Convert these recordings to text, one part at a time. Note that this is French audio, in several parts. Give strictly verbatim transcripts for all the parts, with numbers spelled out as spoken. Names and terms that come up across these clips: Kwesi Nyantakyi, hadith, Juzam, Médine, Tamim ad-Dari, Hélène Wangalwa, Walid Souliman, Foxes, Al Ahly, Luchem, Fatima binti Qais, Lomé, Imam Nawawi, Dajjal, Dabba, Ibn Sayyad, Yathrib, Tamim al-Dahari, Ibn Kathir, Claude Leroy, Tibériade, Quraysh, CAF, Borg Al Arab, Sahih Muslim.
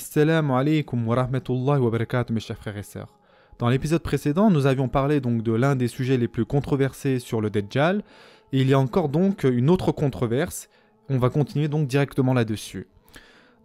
Assalamu alaikum wa rahmatullahi wa barakatuh, mes chers frères et sœurs. Dans l'épisode précédent, nous avions parlé donc de l'un des sujets les plus controversés sur le Dajjal, et il y a encore donc une autre controverse. On va continuer donc directement là-dessus.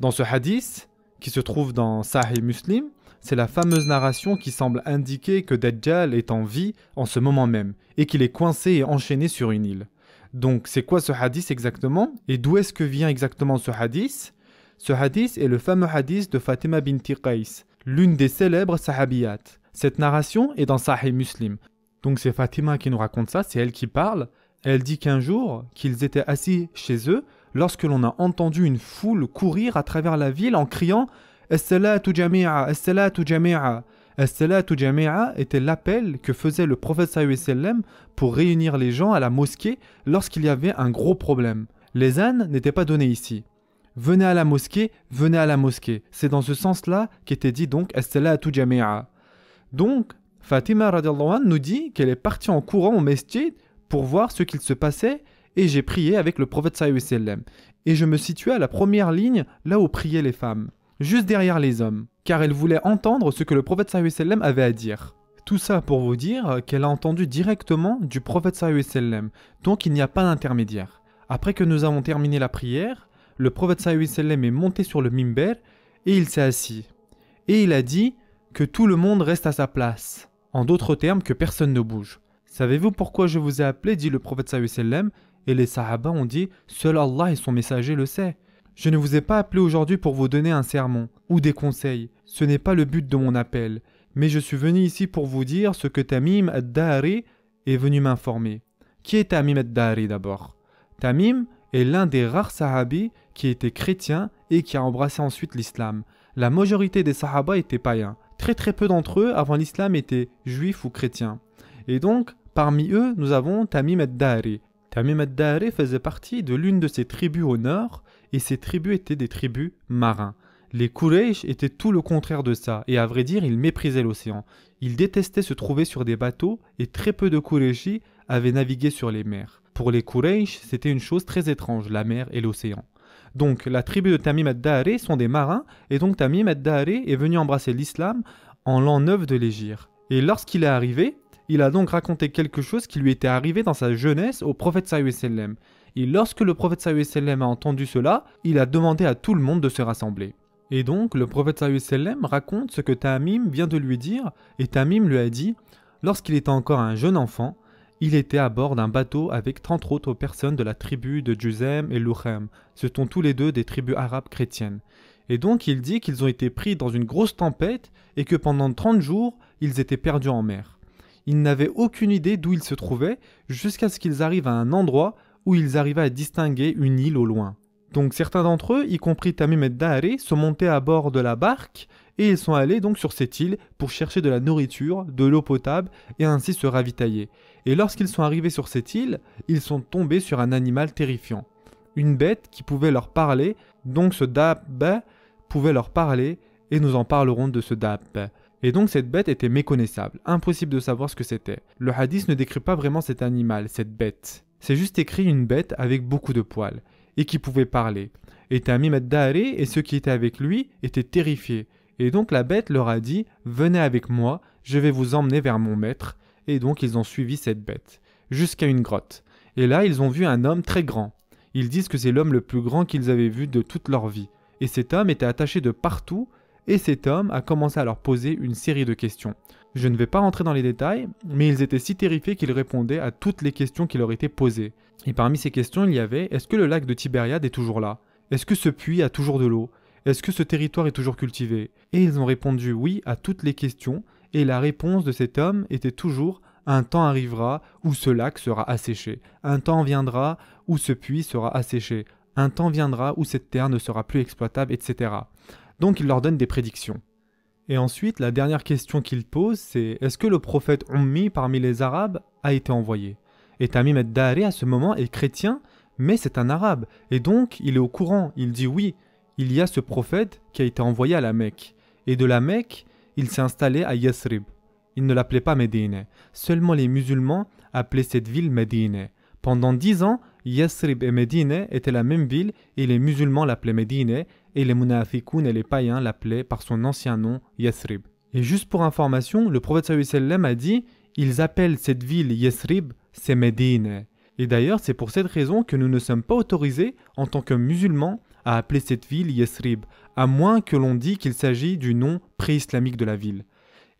Dans ce hadith, qui se trouve dans Sahih Muslim, c'est la fameuse narration qui semble indiquer que Dajjal est en vie en ce moment même, et qu'il est coincé et enchaîné sur une île. Donc c'est quoi ce hadith exactement? Et d'où est-ce que vient exactement ce hadith? Ce hadith est le fameux hadith de Fatima binti Qais, l'une des célèbres sahabiyat. Cette narration est dans Sahih Muslim. Donc c'est Fatima qui nous raconte ça, c'est elle qui parle. Elle dit qu'un jour, qu'ils étaient assis chez eux, lorsque l'on a entendu une foule courir à travers la ville en criant « As-salatu jami'a, as-salatu jami'a ». As-salatu jami'a était l'appel que faisait le prophète sallallahu alayhi wa sallam pour réunir les gens à la mosquée lorsqu'il y avait un gros problème. Les ânes n'étaient pas donnés ici. Venez à la mosquée, venez à la mosquée. C'est dans ce sens-là qu'était dit donc as-salatu jami'a. Donc, Fatima radhiyallahu anha nous dit qu'elle est partie en courant au masjid pour voir ce qu'il se passait, et j'ai prié avec le prophète sallallahu alayhi wa sallam. Et je me situais à la première ligne, là où priaient les femmes, juste derrière les hommes, car elle voulait entendre ce que le prophète sallallahu alayhi wa sallam avait à dire. Tout ça pour vous dire qu'elle a entendu directement du prophète sallallahu alayhi wa sallam, donc il n'y a pas d'intermédiaire. Après que nous avons terminé la prière, le prophète sallallahu alayhi wa sallam est monté sur le mimber et il s'est assis. Et il a dit que tout le monde reste à sa place, en d'autres termes que personne ne bouge. Savez-vous pourquoi je vous ai appelé, dit le prophète sallallahu alayhi wa sallam, et les sahaba ont dit, seul Allah et son messager le sait. Je ne vous ai pas appelé aujourd'hui pour vous donner un sermon ou des conseils. Ce n'est pas le but de mon appel. Mais je suis venu ici pour vous dire ce que Tamim ad-Dari est venu m'informer. Qui est Tamim ad-Dari d'abord? Tamim est l'un des rares sahabis qui était chrétien et qui a embrassé ensuite l'islam. La majorité des sahaba étaient païens. Très très peu d'entre eux avant l'islam étaient juifs ou chrétiens. Et donc, parmi eux, nous avons Tamim ad-Dari. Tamim ad-Dari faisait partie de l'une de ces tribus au nord, et ces tribus étaient des tribus marins. Les Quraysh étaient tout le contraire de ça, et à vrai dire, ils méprisaient l'océan. Ils détestaient se trouver sur des bateaux, et très peu de Qurayshi avaient navigué sur les mers. Pour les Quraysh, c'était une chose très étrange, la mer et l'océan. Donc, la tribu de Tamim ad-Dari sont des marins, et donc Tamim ad-Dari est venu embrasser l'islam en l'an neuf de l'Hégire. Et lorsqu'il est arrivé, il a donc raconté quelque chose qui lui était arrivé dans sa jeunesse au prophète sallallahu alayhi wa sallam. Et lorsque le prophète sallallahu alayhi wa sallam a entendu cela, il a demandé à tout le monde de se rassembler. Et donc le prophète sallallahu alayhi wa sallam raconte ce que Tamim vient de lui dire, et Tamim lui a dit, lorsqu'il était encore un jeune enfant, il était à bord d'un bateau avec trente autres personnes de la tribu de Juzam et Luchem. Ce sont tous les deux des tribus arabes chrétiennes. Et donc il dit qu'ils ont été pris dans une grosse tempête et que pendant trente jours, ils étaient perdus en mer. Ils n'avaient aucune idée d'où ils se trouvaient jusqu'à ce qu'ils arrivent à un endroit où ils arrivaient à distinguer une île au loin. Donc certains d'entre eux, y compris Tamim ad-Dari, sont montés à bord de la barque et ils sont allés donc sur cette île pour chercher de la nourriture, de l'eau potable et ainsi se ravitailler. Et lorsqu'ils sont arrivés sur cette île, ils sont tombés sur un animal terrifiant. Une bête qui pouvait leur parler, donc ce Dabba pouvait leur parler et nous en parlerons de ce Dabba. Et donc cette bête était méconnaissable, impossible de savoir ce que c'était. Le hadith ne décrit pas vraiment cet animal, cette bête. C'est juste écrit une bête avec beaucoup de poils, et qui pouvait parler. Et Tamim ad-Dari et ceux qui étaient avec lui étaient terrifiés. Et donc la bête leur a dit « Venez avec moi, je vais vous emmener vers mon maître ». Et donc ils ont suivi cette bête, jusqu'à une grotte. Et là, ils ont vu un homme très grand. Ils disent que c'est l'homme le plus grand qu'ils avaient vu de toute leur vie. Et cet homme était attaché de partout, et cet homme a commencé à leur poser une série de questions. Je ne vais pas rentrer dans les détails, mais ils étaient si terrifiés qu'ils répondaient à toutes les questions qui leur étaient posées. Et parmi ces questions, il y avait « Est-ce que le lac de Tibériade est toujours là? Est-ce que ce puits a toujours de l'eau? Est-ce que ce territoire est toujours cultivé ?» Et ils ont répondu oui à toutes les questions, et la réponse de cet homme était toujours « Un temps arrivera où ce lac sera asséché. Un temps viendra où ce puits sera asséché. Un temps viendra où cette terre ne sera plus exploitable, et cetera » Donc il leur donne des prédictions. Et ensuite, la dernière question qu'il pose, c'est « Est-ce que le prophète Ummi parmi les Arabes a été envoyé ?» Et Tamim ad-Dari à ce moment est chrétien, mais c'est un arabe. Et donc, il est au courant, il dit « Oui, il y a ce prophète qui a été envoyé à la Mecque. » Et de la Mecque, il s'est installé à Yathrib. Il ne l'appelait pas Médine. Seulement les musulmans appelaient cette ville Médine. Pendant dix ans, Yathrib et Médine étaient la même ville et les musulmans l'appelaient Médine et les munafiqoun et les païens l'appelaient par son ancien nom Yathrib. Et juste pour information, le prophète sallallahu alayhi wa sallam a dit « Ils appellent cette ville Yathrib, c'est Médine ». Et d'ailleurs, c'est pour cette raison que nous ne sommes pas autorisés en tant que musulmans à appeler cette ville Yathrib, à moins que l'on dise qu'il s'agit du nom pré-islamique de la ville.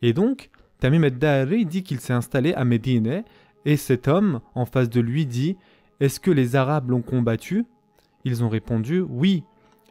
Et donc, Tamim ad-Dari dit qu'il s'est installé à Médine, et cet homme, en face de lui, dit « Est-ce que les Arabes l'ont combattu ?» Ils ont répondu « Oui ».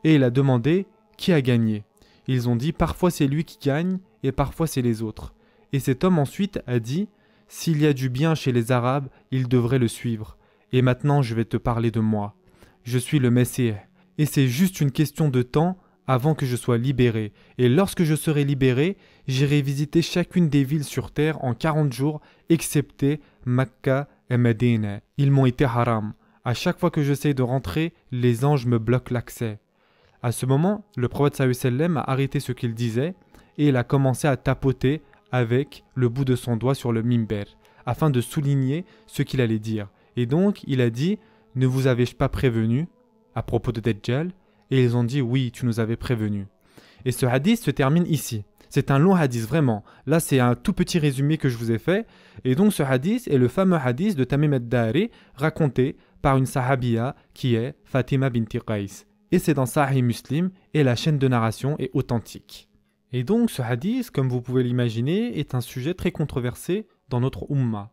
Et il a demandé « Qui a gagné ?» Ils ont dit « Parfois c'est lui qui gagne, et parfois c'est les autres ». Et cet homme ensuite a dit « S'il y a du bien chez les Arabes, ils devraient le suivre. Et maintenant je vais te parler de moi. Je suis le Messie. Et c'est juste une question de temps avant que je sois libéré. Et lorsque je serai libéré, j'irai visiter chacune des villes sur terre en quarante jours, excepté Mecca et Médine. Ils m'ont été haram. À chaque fois que j'essaie de rentrer, les anges me bloquent l'accès. » À ce moment, le prophète sallallahu alayhi wa sallam a arrêté ce qu'il disait et il a commencé à tapoter avec le bout de son doigt sur le mimber, afin de souligner ce qu'il allait dire. Et donc, il a dit « Ne vous avais-je pas prévenu ?» à propos de Dajjal, et ils ont dit « Oui, tu nous avais prévenu ». Et ce hadith se termine ici. C'est un long hadith, vraiment. Là, c'est un tout petit résumé que je vous ai fait. Et donc, ce hadith est le fameux hadith de Tamim ad-Dari, raconté par une sahabiya qui est Fatima binti Qais. Et c'est dans Sahih Muslim, et la chaîne de narration est authentique. Et donc, ce hadith, comme vous pouvez l'imaginer, est un sujet très controversé dans notre Ummah.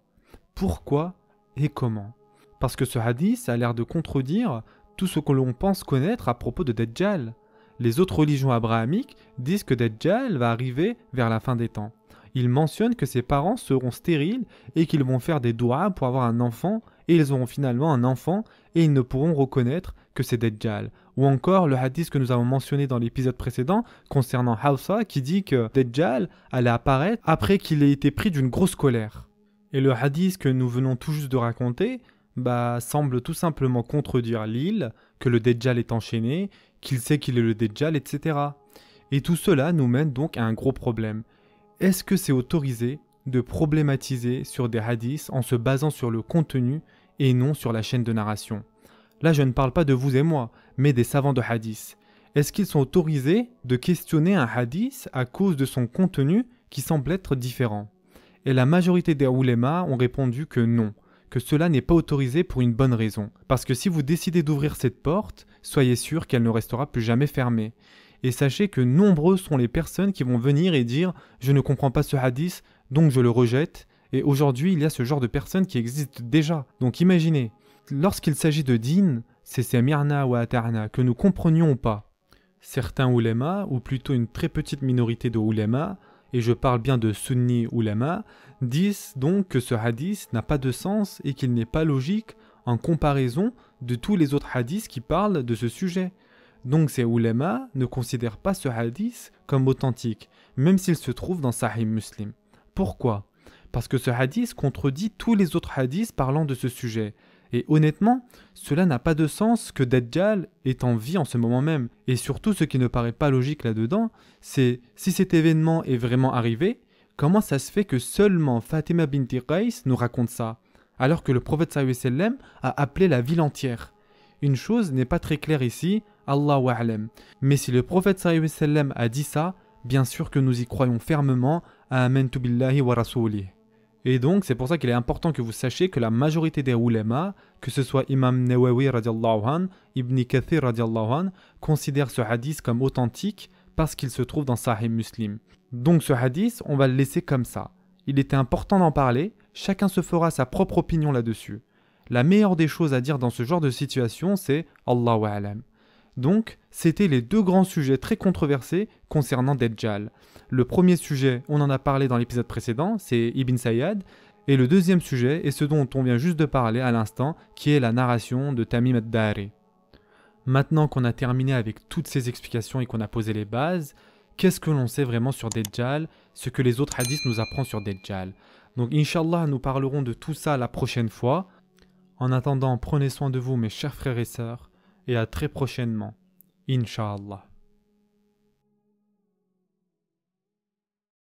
Pourquoi et comment? Parce que ce hadith a l'air de contredire tout ce que l'on pense connaître à propos de Dajjal. Les autres religions abrahamiques disent que Dajjal va arriver vers la fin des temps. Ils mentionnent que ses parents seront stériles et qu'ils vont faire des douas pour avoir un enfant, et ils auront finalement un enfant et ils ne pourront reconnaître que c'est Dajjal. Ou encore le hadith que nous avons mentionné dans l'épisode précédent concernant Hafsa qui dit que Dajjal allait apparaître après qu'il ait été pris d'une grosse colère. Et le hadith que nous venons tout juste de raconter bah, semble tout simplement contredire l'île, que le Dajjal est enchaîné, qu'il sait qu'il est le Dajjal, et cetera. Et tout cela nous mène donc à un gros problème. Est-ce que c'est autorisé de problématiser sur des hadiths en se basant sur le contenu et non sur la chaîne de narration? Là, je ne parle pas de vous et moi, mais des savants de hadith. Est-ce qu'ils sont autorisés de questionner un hadith à cause de son contenu qui semble être différent? Et la majorité des oulémas ont répondu que non, que cela n'est pas autorisé pour une bonne raison. Parce que si vous décidez d'ouvrir cette porte, soyez sûr qu'elle ne restera plus jamais fermée. Et sachez que nombreux sont les personnes qui vont venir et dire « je ne comprends pas ce hadith, donc je le rejette ». Et aujourd'hui, il y a ce genre de personnes qui existent déjà. Donc imaginez, lorsqu'il s'agit de din, c'est semirna ou atarna, que nous comprenions ou pas. Certains oulémas, ou plutôt une très petite minorité de oulémas, et je parle bien de sunni ulama, disent donc que ce hadith n'a pas de sens et qu'il n'est pas logique en comparaison de tous les autres hadiths qui parlent de ce sujet. Donc ces ulama ne considèrent pas ce hadith comme authentique, même s'il se trouve dans Sahih Muslim. Pourquoi? Parce que ce hadith contredit tous les autres hadiths parlant de ce sujet. Et honnêtement, cela n'a pas de sens que Dajjal est en vie en ce moment même. Et surtout, ce qui ne paraît pas logique là-dedans, c'est si cet événement est vraiment arrivé, comment ça se fait que seulement Fatima binti Qais nous raconte ça, alors que le prophète sallallahu alayhi wa sallam a appelé la ville entière? Une chose n'est pas très claire ici, Allahu a'lam. Mais si le prophète sallallahu alayhi wa sallam a dit ça, bien sûr que nous y croyons fermement, amantu billahi wa rasoulih. Et donc, c'est pour ça qu'il est important que vous sachiez que la majorité des oulémas, que ce soit Imam Nawawi radiallahu anhu, Ibn Kathir radiallahu anhu, considèrent ce hadith comme authentique parce qu'il se trouve dans Sahih Muslim. Donc ce hadith, on va le laisser comme ça. Il était important d'en parler, chacun se fera sa propre opinion là-dessus. La meilleure des choses à dire dans ce genre de situation, c'est Allahu a'lam. Donc, c'était les deux grands sujets très controversés concernant Dajjal. Le premier sujet, on en a parlé dans l'épisode précédent, c'est Ibn Sayyad. Et le deuxième sujet est ce dont on vient juste de parler à l'instant, qui est la narration de Tamim ad-Dari. Maintenant qu'on a terminé avec toutes ces explications et qu'on a posé les bases, qu'est-ce que l'on sait vraiment sur Dajjal? Ce que les autres hadiths nous apprennent sur Dajjal. Donc Inch'Allah, nous parlerons de tout ça la prochaine fois. En attendant, prenez soin de vous mes chers frères et sœurs. Et à très prochainement, Inch'Allah.